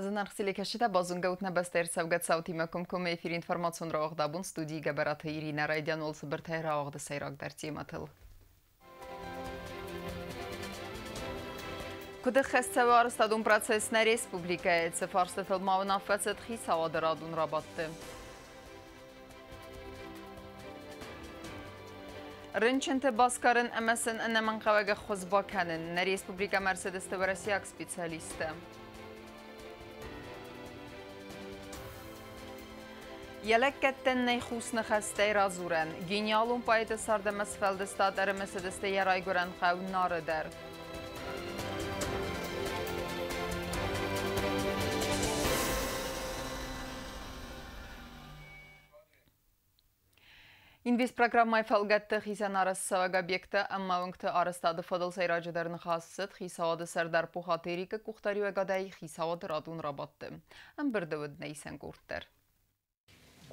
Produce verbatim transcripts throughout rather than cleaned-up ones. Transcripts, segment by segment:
За нархсилекашита бозунгаут набастер савгат саутима комком эфир информацион ра огдабун студии габараты Ирина Райдян олсы биртай ра огды сайрак дар тема тыл. Куда хастава арстадун процесс на республикае цифарсты тылмауна фацет хисавады радун рабатты. Рынченте баскарын эмэсэн энэмэн кавага хозбаканын на республика Мерседесты варасияк специалисты. Yelekketten neyxusni xəstəy razuran, genialun payıda sarda məsfəldə stadərə məsədəstə yaray görən xəvn narıdır. Инвестпрограммай фалгатты хисан арасысаваг объекты, амма ункты арыстады фадыл сайрачыдарны хасысыд, хисауады сардар пухатерика кухтарюэ гадай хисауады радун рабатты. Амбырды вэднэй сэн гурттар.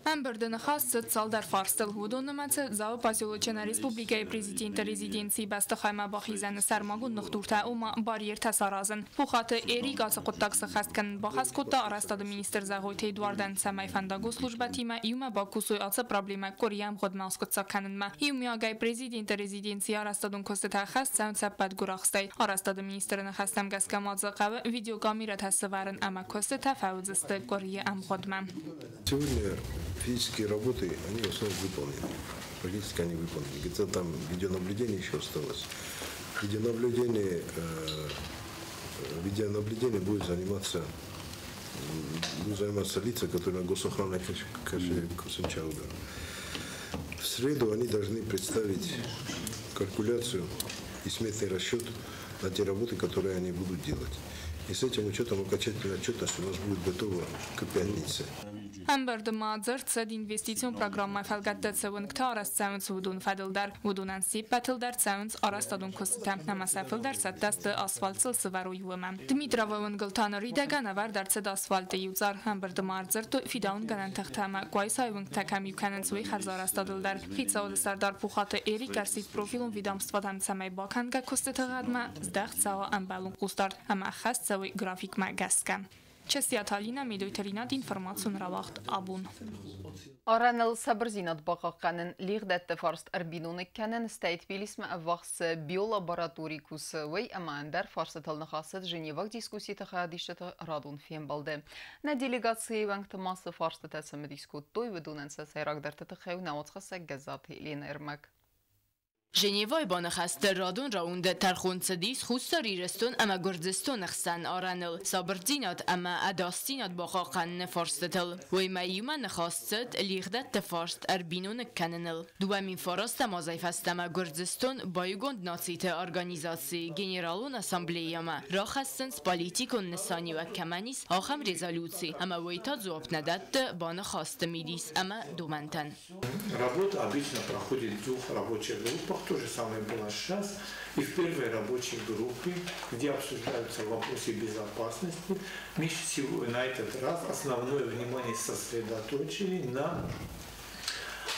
Амберден Хассет Салдар Фарстел Худонамаце зал поселочена республика и президента резиденции Бастахайма Бахизана Сармагунных Турта Ума барьер Тасаразен. Пухаты Эрига Сакоттакса Хаскан Бахаскота Арастада министр Загойте Эдуарден Самайфандагу служба тима Юма Бакусуй Аца проблема Кориям Ходмаускотца Каненма. Юмягай президента резиденции Арастадун Костета Хассан Цапат Гурахстай. Арастада министр на Хастам Гаскамадзакава видеокамера Тасаварен Ама Костета Фаудзесте Кориям Ходма. Сегодня физические работы, они в основном выполнены, практически они выполнены. Где-то там видеонаблюдение еще осталось. Видеонаблюдение, э, видеонаблюдение будет заниматься, будет заниматься лица, которые на госохране Кашевича. В среду они должны представить калькуляцию и сметный расчет на те работы, которые они будут делать. И с этим учетом окончательная отчетность у нас будет готова к пятнице. Амберда Мадзерт сад инвестицион программа фалгатта цевункта арастсавнц вудун фадылдар вудунан сип патылдар цевнц арастадун костам намасафылдар саддасты асфальтсыл сывару ювама. Дмитрова вунгылтаны ридаган авар дарцад асфальты юзар. Амберда Мадзерту фидаун ганан тахтама куайсай вунгта кам юканэнцвэй харзарастадылдар. Хитсауды сардар пухаты эри гарсит профилун видамствадан цамай баканга костытагадма здахцава амбалун кустар ама хасцавэй графикма гаска. Չեսիաթալին ամիդույթերինատ ինվորմացուն ռավաղթ աբուն։ Արանըլ սաբրզինատ բաղաղկանն լիղդետտ վարստ արբինունիք կենն ստայտ վիլիսմը վախսը բիոլաբարատորի կուսը վեյ ամանդար վարսըթալ նխասըտ ժնիվակ դիսկուսի տխայադիշտը ռադուն վիմ բալդը։ Նա դիլիգացիի վանք տմասը վարստ տասմը դիսկուտտույ վդունենցը սայրագդարտը տխայու նամոցխասը գզատ հիլին էրմակ։ Женевой бонахастер родун раунде тархунцадис хусари рестун ама гордестун хсан аранел сабрдинат ама адастинат бахакан нефорстел воймаюма нахастет лигдат тефорст арбинун каннел дуамин фораста мазайфастама гордестун баюгонд наците организации генералун ассамблеяма рахастен с политикон несани ва каманис ахам резолюции ама войтад зуапнадат бонахастамидис ама думантан. Работа обычно проходит в двух рабочих группах. То же самое было сейчас и в первой рабочей группе, где обсуждаются вопросы безопасности. Мы всего на этот раз основное внимание сосредоточили на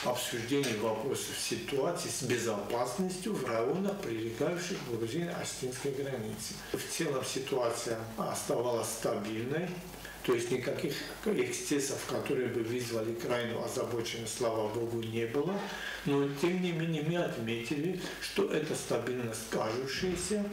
обсуждении вопросов ситуации с безопасностью в районах, прилегающих к грузино-остинской границе. В целом ситуация оставалась стабильной. То есть никаких эксцессов, которые бы вызвали крайнюю озабоченность, слава Богу, не было. Но тем не менее мы отметили, что это стабильно скажущееся,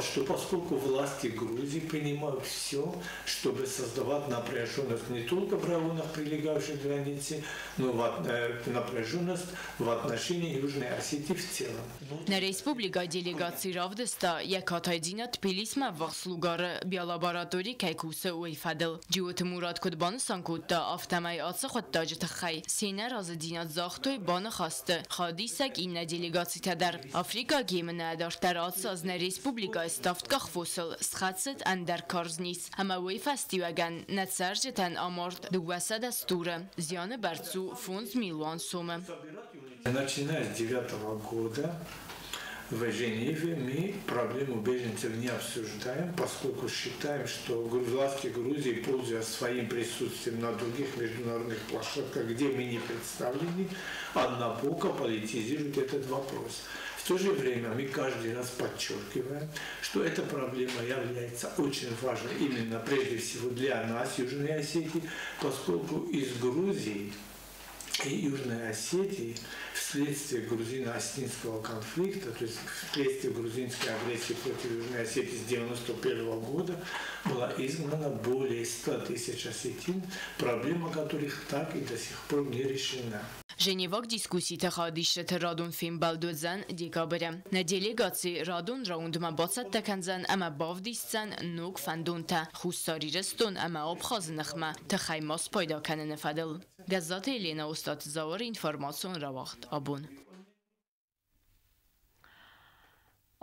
что поскольку власти Грузии принимают все, чтобы создавать напряженность не только в районах, прилегающих к границе, но и напряженность в отношении Южной Осетии в целом. На республика делегации Равдеста Екатеринат Пилисма Вахслугара биолаборатории Кайкуса Уэйфадел. Джиот Мурат Кудбан Санкута Автамай Ацахаттаджи Тахай. Сенер Азадинат Захтой Бана Хасте. Хадисак и на делегации Тадар. Африка Гемена Дартар Ацаз на республика استفتکخ فصل سخت اندر کارز نیست. اما وی فستیوگان نترجتن آمرد دوسته استوره زیان برتو فوند میلیون سوم. Начиная с девятого года в Женеве мы проблему беженцев не обсуждаем, поскольку считаем, что власти Грузии, пользуясь своим присутствием на других международных площадках, где мы не представлены, однобоко политизируют этот вопрос. В то же время мы каждый раз подчеркиваем, что эта проблема является очень важной именно прежде всего для нас, Южной Осетии, поскольку из Грузии и Южной Осетии вследствие грузино-осетинского конфликта, то есть вследствие грузинской агрессии против Южной Осетии с девяносто первого года, была изгнана более ста тысяч осетин, проблема которых так и до сих пор не решена. Женевак дискуссии тахадишет радун фильм балдузан декабря. На делегации радун раундма бацат таканзан ама бавдистсан нук фандунта. Хусари рестун ама обхазнахма тахаймас пайда канен фадл. Газата Елена Устат Завар информацион равахт абун.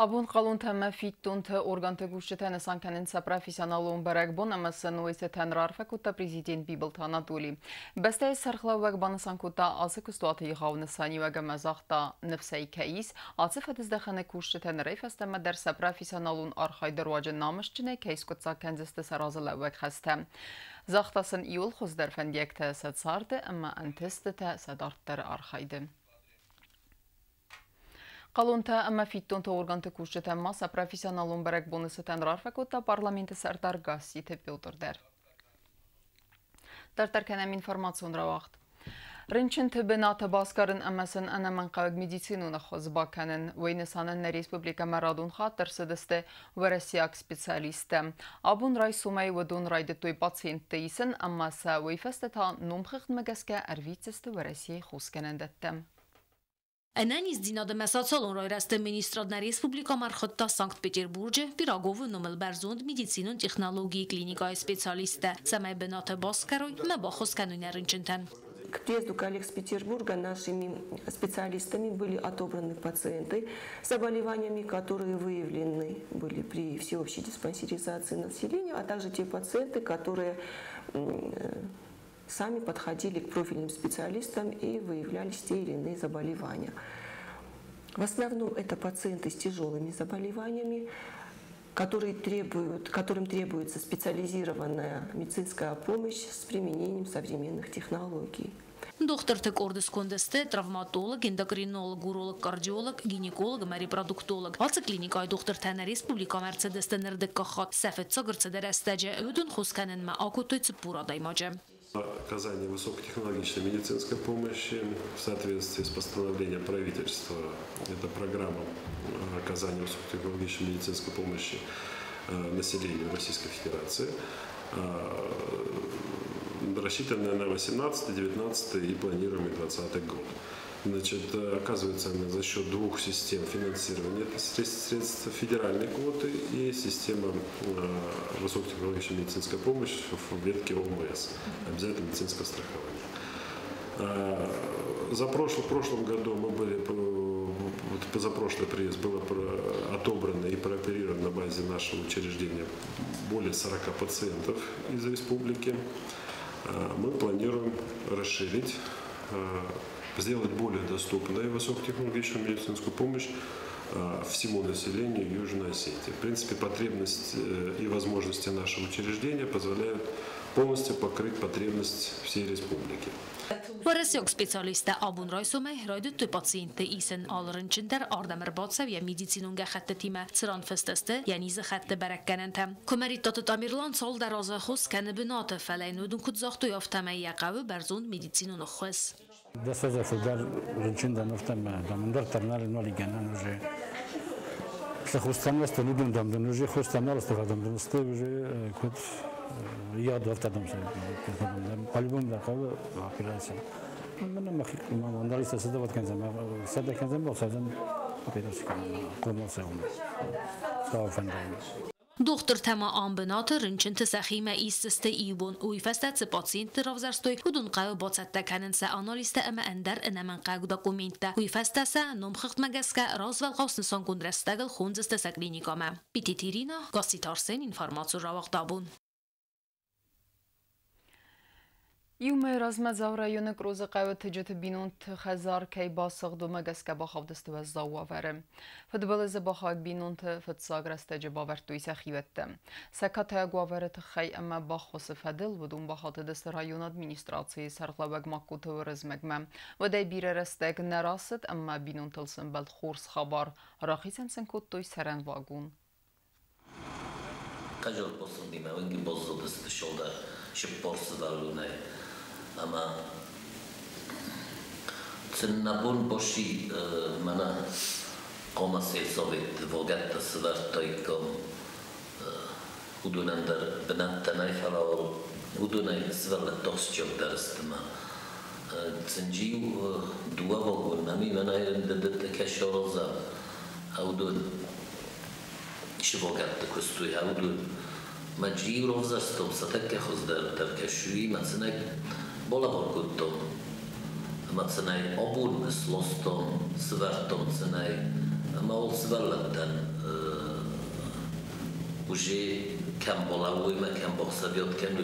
Абун халунта мафитунта органты гуштетена санканенца профессионалом барагбон амасануистетен рарфакута президент Библта Анатолий. Бестей сархлавагбан санкута асекустуата яхаунесани вагамазахта нефсей кейс, ацифатиздахане гуштетен рейфестема дерса профессионалун архайдеруаджен намышчине кейскутса кензесте саразалаваг хесте. Захтасын иул хоздерфендиекте садсарде, амма антестете садартер архайды. Қалунта әмәфиттонта органты күшчетен маса профессионалын бәрәк бонысытен рарфакотта парламенті сәрдар ғас етіп елдірдер. Тәртәркәнәм информационра вақт. Рынчын түбіната басқарын әмәсін әнәмін қауік медицинуна қозбакәнін, өйнесанынна республика мәрадун қаттырсыдысты вәрәсияк специалисті. Абун рай сумай өдун райды той пациентті есін әмәсі өйфәстіта нумқықтмығаске әрвитсісті вәрәсия қоскәніндетті. Энани сдинада месацалон рой расте министрад на республика Мархотта Санкт-Петербурге пирагов номел берзунд медицинун технологии клиника и специалисты. Самой бената баскарой мебахоскану нерынчентен. К приезду коллег с Петербурга нашими специалистами были отобраны пациенты с заболеваниями, которые выявлены были при всеобщей диспансеризации населения, а также те пациенты, которые сами подходили к профильным специалистам и выявлялись те или иные заболевания. В основном это пациенты с тяжелыми заболеваниями, которые требуют, которым требуется специализированная медицинская помощь с применением современных технологий. Доктор Текордес Кондесте, травматолог, эндокринолог, уролог, кардиолог, гинеколог, репродуктолог. Аца клиника и доктор Тена республика Мерцедесте Нердекахат. Сефет Сагарцедерестеже Эдун Хусканен Маакутой Цепура Даймаджа. Оказание высокотехнологичной медицинской помощи в соответствии с постановлением правительства. Это программа оказания высокотехнологичной медицинской помощи населению Российской Федерации, рассчитанная на восемнадцатый, девятнадцатый и планируемый двадцатый год. Значит, оказывается она за счет двух систем финансирования. Это средства федеральной квоты и система высокотехнологичной медицинской помощи в ветке ОМС, обязательно медицинское страхование. За прошлый, в прошлом году мы были, за прошлый приезд было отобрано и прооперировано на базе нашего учреждения более сорока пациентов из республики. Мы планируем расширить, сделать более доступной и высокотехнологичную медицинскую помощь всему населению Южной Осетии. В принципе, потребность и возможности нашего учреждения позволяют полностью покрыть потребность всей республики. Варасёк специалиста Абун Райсумай райдуты пациенты Исен Алрынчиндер Ардамербатсев я медицинунга хатта тима цран фестесте я низа хатта береккенентем. Комаритата Тамирлан сал дараза хус кенбината фалейнудун кудзахту яфтама якавы берзун медицинуна хус. Десятый февраля рынчинда нуфтама дамундер тернали ноли генан уже. Хустамал сто нудун дамдун уже хустамал сто дамдун сто уже куд. Я доктор там по-любому докажу операцию. Мы не можем анализы создавать, когда мы создаем, когда мы создаем операцию, комнаты у нас, стаффанды. Доктор Тема Амбената рынчинты сахима истесте ибон уйфестетсе пациенты равзарстой удун каю бацетте кененсе аналисте эме эндер энемен каю документте уйфестесе номхыхтмагеске развел хаснысан кундрестегл хунзестесе клиникаме. Пититирина, Гаситарсен информацию равахтабун. Юмэ размазав районек роза кавет джет бинунт хазар кейбасах домагаска бахавдестова зауаверем. Федбалезе бахак бинунт федсаграстеже бавертуиса хиветтем. Секатая гуаверет хей эма бахосе федел вдум бахатедест район администрации сарлавег макутов размегме. Вдей биререстег нерасет эма бинунтелсен белхорс хабар рахисенсен коттуй сарен вагун. Каждый посыл дима, венги посыл дестешолда, шепорс даруне. Ама ценнабун поши мана комасел совет вогатта свартойком удунандар бнаттанай фалавал удунай сварлатосчок дарстма ценджиу дуавагун нами манайрен деддекешороза аудун швогатта кустуй аудун маджиу розастом сатекехоздар таркешуи маценай Болавор куттом, маценай обун слостом, свартом ценай, маол сварлаттан уже кем болавуйма, кем боксавиот, кем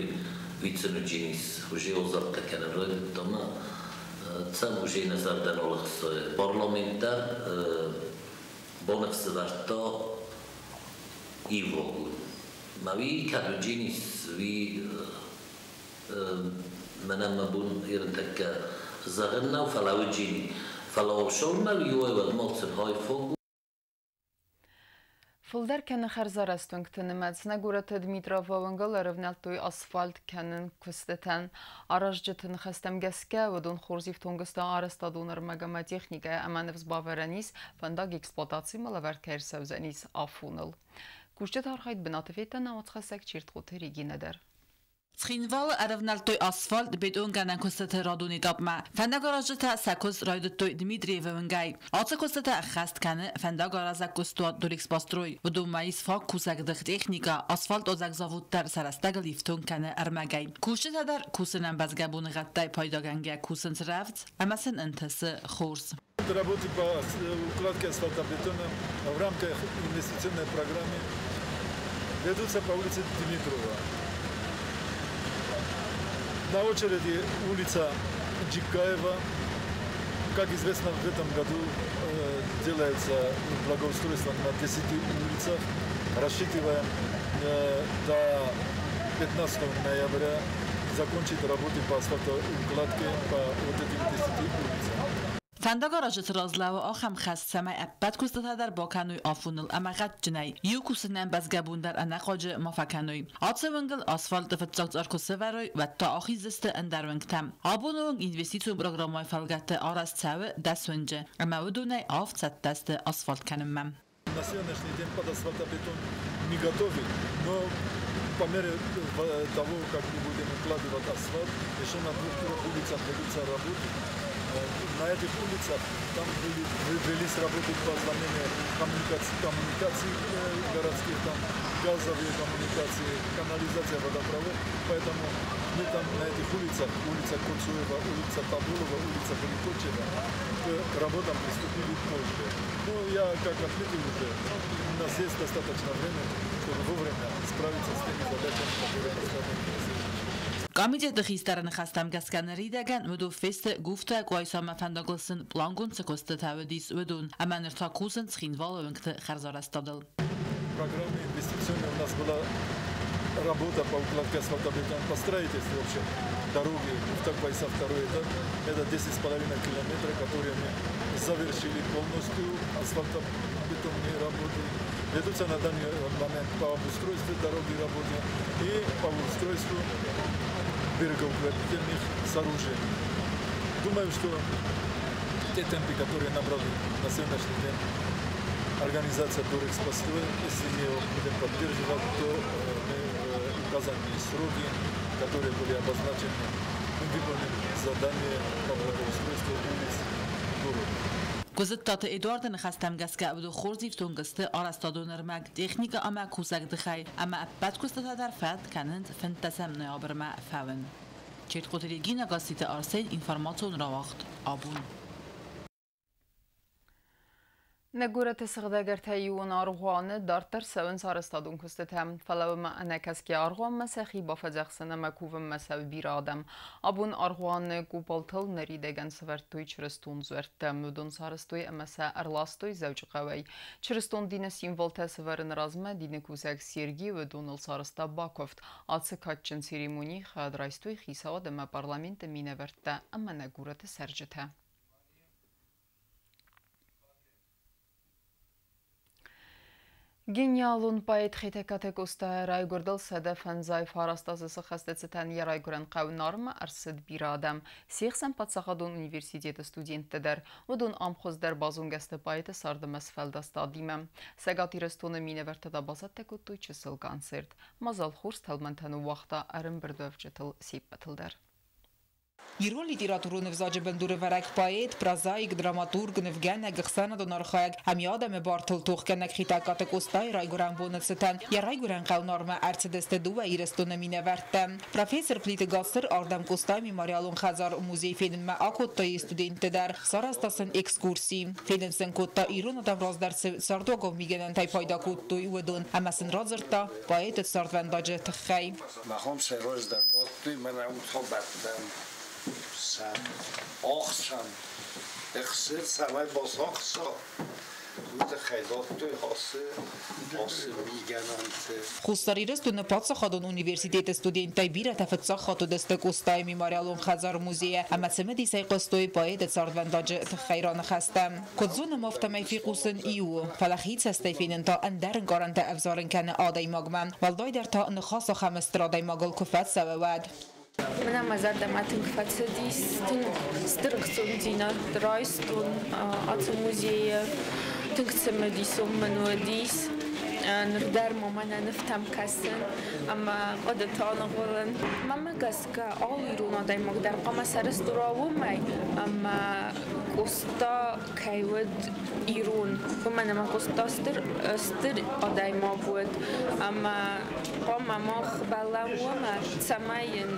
вицену джинис, уже озарта кенерой, тома цем уже назардан олахсое. Парламентар бонак сварта и вогун. Ма ви каду джинис, ви منم مبون ایرانتک زغن و فلاوجینی فلاوشون ملیوی و مالتن های فوق Фулдар кенен харзарастунг тенемецне города Дмитрия Вавангала равнялтой асфальт кенен кустетен аражетен хестемгеске водон хорзив тунгста арестадонер мегаматехника аманевс баверенис фандаг эксплуатации малаверкер севзенис афунел. Кушчет архайт бенатвитен аутхасек чиртхоте регинедер. Цхинвал аравналтой асфальт бедонганан кустата радуни тапма. Фандагаражата сакус райдоттой Дмитрий Вавангай. Аца кустата хастканы фандагараза кустуат дурикспастрой. Вдумаис фак кусагдых техника асфальт озак заводтар сарастага лифтонканы армагай. Кушетадар кусынан базгабуны гаттай пайдаганга кусын сравц, амасын интасы хорс. Работы по укладке асфальтобетона в рамках инвестиционной программы ведутся по улице Дмитрова. На очереди улица Джикаева. Как известно, в этом году э, делается благоустройство на десяти улицах, рассчитывая э, до пятнадцатого ноября закончить работы по асфальтоукладке по вот этим десяти улицам. Фандагаражет разлава ахам хаст самай аппат кустатадар бакануй афунул амагат джинай. Ю кусынен базгабундар анахаджи мафакануй. Ацавангл асфальт фатсакт аркусеварой ватта ахизесте эндарвангтам. Абонуванг инвестицию программай фалгатте арасцавы дасванджи. Амаудунай афцат дасты асфальт каныммам. На сегодняшний день под асфальтобетон не готовы, но по мере того, как мы будем укладывать асфальт, еще на двух-трех улицах ведутся работы. На этих улицах там велись работы по замене коммуникаций, коммуникаций городских, там газовые коммуникации, канализация, водопровод. Поэтому мы там на этих улицах, улица Курцуева, улица Табулова, улица Беликочева, к работам приступили позже. Но я, как ответил уже, у нас есть достаточно времени, чтобы вовремя справиться с теми задачами, которые поставлены. Комитет хистарен хастам гасканеридаган мудофест гуфта гойсама фандаглсен плангун цекостатавдис удун аманер такусен цхинваловнгт харзарастадл. В программе инвестиционной у нас была работа по укладке асфальтобетона по строительству вообще дороги Гуфта-Гойса второй этап. Это десять с половиной километров, которые мы завершили полностью асфальтобетонные работы. Ведутся на данный момент по обустройству дороги работы и по обустройству берегоукрепительных сооружений. Думаю, что те темпы, которые набрали на сегодняшний день организация «Дурекспостроя», если мы его будем поддерживать, то мы указанные сроки, которые были обозначены, мы выполним задание по благоустройству улиц города. Козыттаты Эдуардын хастамгаска абду хорзив тунгысты арастадонырмак. Техника ама кусагдыхай, ама аппат кустатадар фат канынт фэнтасам ноябрма фавын. Черткотерегина гаситы арсен информацион равахт. Абун. نگورت سخدگرتهی و نارغوان دارتر سوین سارستادون کستت هم فلوم انکس که آرغوان مسخی بافجخسن مکووم مسو بیرادم ابون آرغوان گوبالتل نریدگن سورتوی چرستون زورت مدون سارستوی امسه ارلاستوی زوج قوی چرستون دین سیمولت سورن رازمه دین کوزک سیرگی و دونل سارستا باکوفت آتسه کچن سیریمونی خادرایستوی خیساو دمه پارلامنت مینه ورده اما نگورت سرجته. Гениалун поэт хитекате куста райгурдал сада фанзай фарастазы сахастецетен ярайгуран кавнарма арсид бирадам. Сехсен патсахадун университеты студенттедер. Удун амхоздар базунгасты поэты сардымас фэлдастадимем. Сагатирастуны миневертеда базаттеку туйчысыл концерт. Мазал хурс талментену вахта арым бірдовчетыл сейппетылдар. Երոն լիտիրատուրուն և զաջբնդուրը վարակ պայետ, պրազայիք, դրամատուրգնև գանակ գխսանը դոնարխայակ, ամյադամ է բարդլ տողկանակ խիտակատը կոստայ ռայգորան բոնցտան, երայգորան կալնարմը արցդեստե դու է իրստոնը մինևարդտան։ Պրավեսր պլիտը գասր արդամ կոստայ միմարյալուն խազար մուզեի ֆեդնմը ակոտտայի ստուդենտը դար, սարաստասն էքսկուրսի։ Ֆեդնսն կոտտա իրոն ադամ ռազդարսը սարդոգով միգենան թայ պայդակոտտույ ուդոն, ամասն ռազրտա, պայետը սարդվան բաջը թխայ։ Մախոմ սե ռազդար բոտտույ մնա ուտխո բարտդան։ Сам, охсан, ихсы, самай бос охса, уйда хайдоттой хосы, хосы мигананты. Хустарирас ту нападца хадон университета студентай бира тафатца хату дастак устай мемориалон хазар музея, ама цемеди сайкостой поэда цардвандаджа тхайрана хастам. Кодзуна мафтамай фикусын ию, фалахица стайфинен та андарн гаранта авзарн кана адай магман, валдай дар та нхаса хаместрадай магал куфат сававад. Մնա մազարդամ ատնքվացդի ստրղցում դինար դրայստուն ացու մուզեյը տնքցմը դիսում մնուը դիս նրդար մամանա նվտամ կասն ամա ոդը տանողորն մամա գասկա ալ իրուն ադայ մոգդար կամա սարստուրավում այ ամա կոստա կայվդ իրուն ոմա նամա կոստա ստր ադայ մավուդ ամա Ամա մող բալավումը ծամային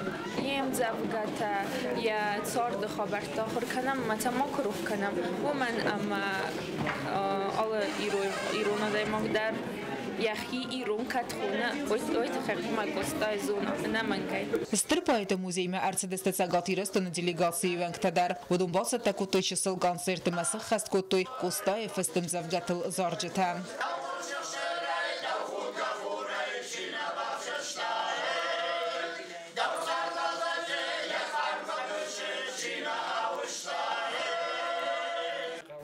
եմ ձավգատա ե ծորդը խաբարտա խորկանամ մացամա կրող կանամ ոման ամա ալը իրոնադայ մոգդար Яхи и рунка тхуна, ойта хакима костай зона, наманкай. Стрипаете музейме арцедестеца гатиресто на делегации венктадар. Водумбаса такутой чисел концерты масахаст котой, костае фестем завгатыл зарджетам.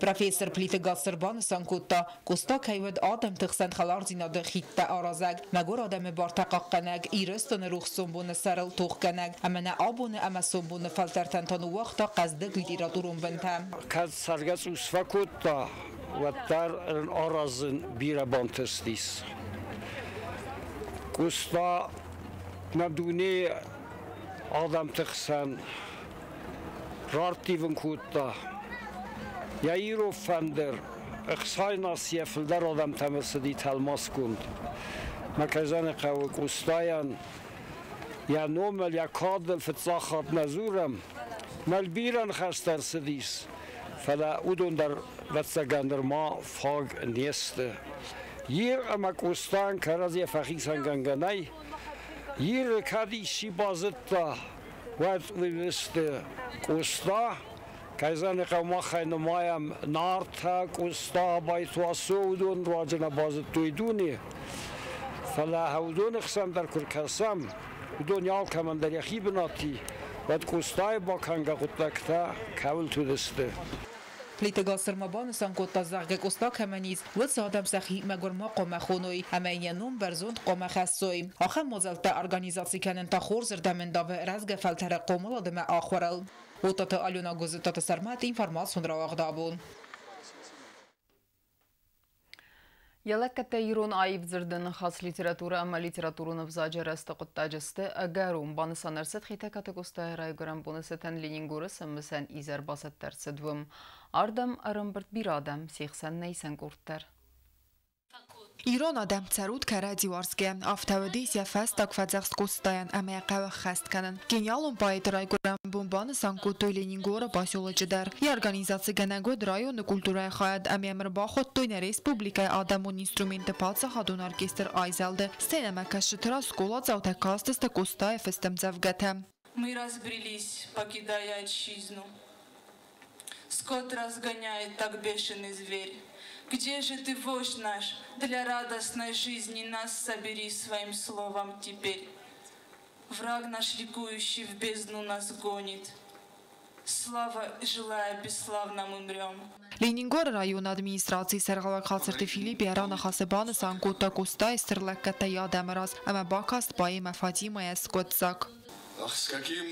Պրավեսր պլիտը գասրբան սանքոտա, կոստակ հայվդ ադեմ տխսան խալար զինադը խիտտա առազակ, մագոր ադեմ է բարտակակ կանակ, իրստոնը ռուղ սոմբոնը սարլ թող կանակ, ամենա աբոնը ամա սոմբոնը վալտարտանտան ուղաղտա կազդգ լիտիրատուրում բնդա։ Կազ սարգաց ուսվակոտա, վատտար առազն բիրաբանտստիս։ Կոստա նադունի ադեմ տխսան ռարտիվն կոտա։ Я иров фендер, ихсайнас я филдар адам тамасди талмас кунд. Маказан кавк устаян, я номел я кадл фтсахат назурам, мальбиран хастар сдис. Фада удондар ватсагандер ма фаг несте. Ир амак устан каразия фахисан ганганай, ир кадиши базетта, ват висте уста. Кайзаны қаумахайны маям нарта, куста, байтуасы удон руаджына базы туйдуни. Фалаха удон ихсамдар куркасам, удон ялкамандар яхибнати, вад кустай баканга куттакта кавл тудысты. Լիտգասրմաբանը սանքոտտա զաղգեք ոստակ հեմենից, լծ ադամ սախի մագորմա կոմախոնոյ, հեմենյանում բերզոնդ կոմախասոյ։ Ախեմ մոզելտա արգանիզացիք են ընտախոր զրդամեն դավը ռազգը վալթերը կոմլ ադմ է ախորել։ Ոտատը ալյոնա գոզտատը սարմատ ինվարմասուն ռավաղդավոն։ Ելակատե իրոն այիվ ձրդն խաց լիտերատուրը ամա լիտերատուրունը վզաջեր աստը կտտաջստը ագարում բանսանարսետ խիտակատը կոստայր այգրան բոնսետեն լինինգուրը սմսեն իզար բասետ տերսեդվում, արդամ արմբրդ բիրադամ, սիխսեն նեյսեն կորդտար։ ایران آدم ترود کردی وارسگه افتادیس یا فستاق فزخس کوستاین امکان خست کنن. کنیالون باید رای گرم بمبان سانکو تولینگور باشولج در. یارگانیزاتی گنگود رایون کulturای خواهد امیر با خود توی نریس پبلیکای آدمون اینسترومنت پادسه هدون ارکستر ایزالد سینما کشتر اسکولات زاوت کاست است کوستای فستم زفگتم. Мы разбрелись, покидая отчизну. Скот разгоняет так бешеный зверь. Где же ты, вождь наш, для радостной жизни нас собери своим словом теперь. Враг наш ликующий в бездну нас гонит. Слава желая бесславно мы мрем. Лениногор район администрации сергавак хасерти Филипп ярана хасебаны санкута куста истерлакката ядамраз, ама бакаст поэма Фатимая скотзак. Ах, с каким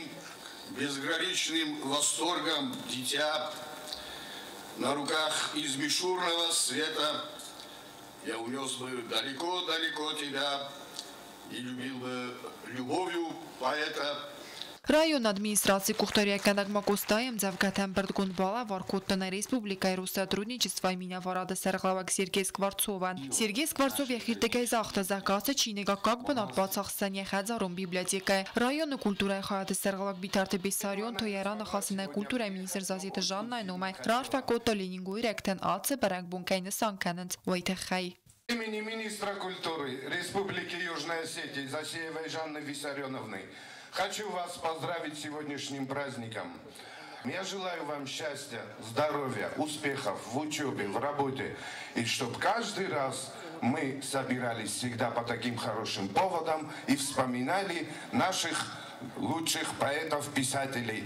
безграничным восторгом дитя на руках из мишурного света я унес бы далеко-далеко тебя и любил бы любовью поэта. Район администрации Кухтория Канагмакустаем завгатем Бердгунбала Варкутана Республика и Руссотрудничество имени Варада Серглавак Сергей Скворцова. Сергей Скворцов ехиртекай захта заказа чинега как бы над бацахсане хадзаром библиотекой. Району культуры хаяты Серглавак битарты бисарион тоярана хасана культура министр зазиты Жанна Нумай. Рарфакота Ленингуй ректен аце барагбункайны санканент. Уайтехай. От имени министра культуры Республики Южной Осетии Засеевой Жанны Виссарионовны хочу вас поздравить с сегодняшним праздником. Я желаю вам счастья, здоровья, успехов в учебе, в работе. И чтобы каждый раз мы собирались всегда по таким хорошим поводам и вспоминали наших лучших поэтов, писателей.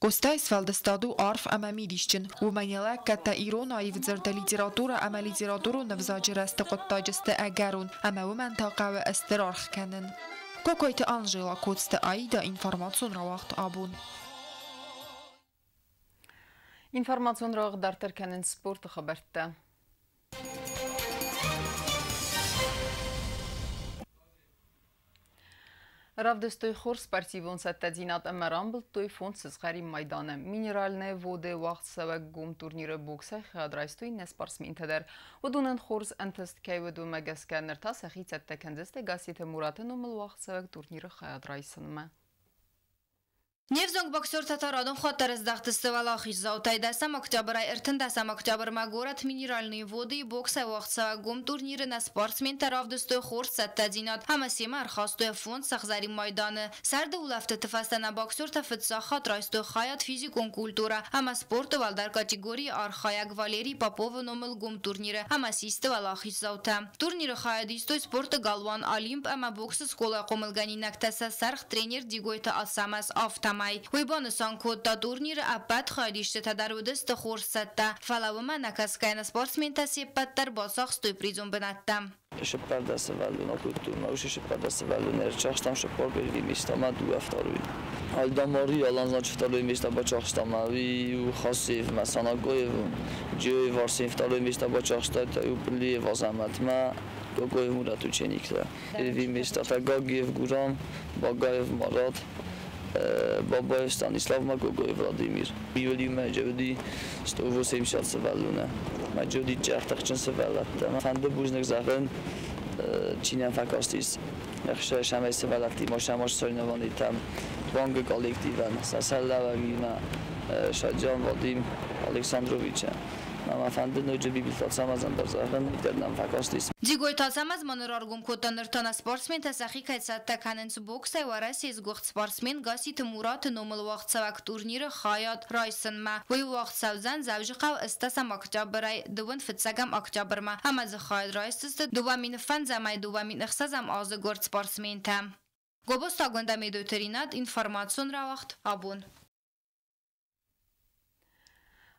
Костайс фалдестаду арф амамидищен. Уманила ката ирона и взорда литература ама литературу навзаджераста коттаджеста агарун ама умантакава эстерарх канен. Кокойте Анжела Коцте Аида информацион равахт абун. Информацион равахт дартер канен спорт хабарта. Равдестой хор спортивон сатадинат Амарамбл той фонд с харим майдана. Минеральные воды вахт савак гум турнира бокса хадрайстой не спортсментедер. Удунен хорс антест кайведу магасканерта сахитсатта кандесте гасите муратенумл вахт савак турнира хадрайсанма. Невзонг боксер татарадом хотел раздахтестывалах из заутайда сам октября иртенда сам октября магорат минеральные воды и бокса вахтсава гум турниры на спортсмен таравдустой хорс аттадинат амасима архастой фонд сахзари майданы сарда улафтет фастана боксер тафетсахат райстой хаят физикон культура амаспорта валдар категории архаяк Валерий Попова номел гум турниры амасистывалах из заута турниры хаядистой спорта Галван Олимп ама бокса школа комелганинактаса сарх тренер дигойта асамас автам. Уйбаны санкотта турниры аппат хайдиште тадарудысты хорсатта. Фалавыма накаскайна спортсмента сеппаттар басах стой призом бынатта. Шеппардасывалуна культурна, уши шеппардасывалуна эрчахштам шеппар бервимиштама дуафтаруйна. Айдамари аланзан чифталуймиштаба чахштама и хасиевма, санагоевм, джиеварсиевталуймиштаба чахштата юпулиев азаматма. Гагоев мурат ученикта. Ирвимиштата Гагиев Гурам, Багаев Марат. Бабаев Станислав Макогоев Владимир. Бивали мажоди сто восемьдесят севалуна. Мажоди четырнадцать севалат. Фанды бужных захрен чинян факастис. Яхша шамай севалати мошамаш сольновани там. Банга коллективан. Сасалава мина Шаджан Вадим Александровича. Дигой тазамаз маноргум котанртана спортсмен тасахикает саттаканенс бокса и варасиз гохт спортсмен гасит мурат номал вахтсавак турнира хаят райсенма. Вой вахтсавзан завжикал эстасам октябрай двон фитсагам октябрма. Амаз хаят райсест двамин фанзамай двамин ихсазам азгорт спортсмен там. Гобостагунда медотеринат информацион равахт абун.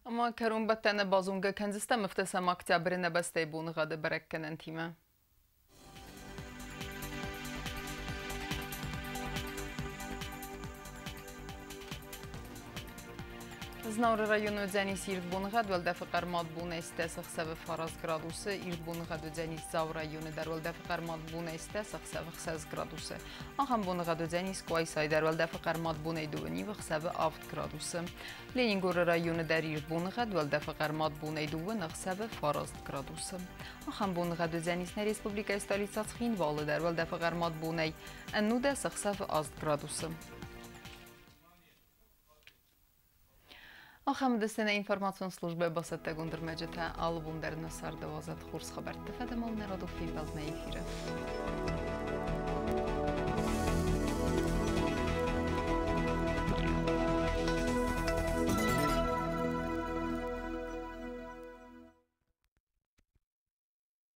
Ама карун баттана базунга Канзиста мифтасам октябрь на бастай бунга да баракканан тима. Xıznaur rayonu Cəniz Yirbunğa dövldə fəqər madbuna istəsəx səvə faraz gradusu, Yirbunğa dö Cəniz Zaur rayonu dərvəldə fəqər madbuna istəsəx səvə xəz gradusu. Axan bunğa dö Cəniz Qoysay dərvəldə fəqər madbuna iduvəni və xəvə avt gradusu. Leningor rayonu dər Yirbunğa dövldə fəqər madbuna iduvən xəvə faraz gradusu. Axan bunğa dö Cəniz Respublika stolitsas Xinvalı dərvəldə fəqər madbuna ənudə səxsəv az gradusu. Axamda sənə informasiyon slujbə basətdə qundurməcətə alıbundarına sardı vazat xurs xəbərdə fədəməl nəradıq feybəl məyifirə.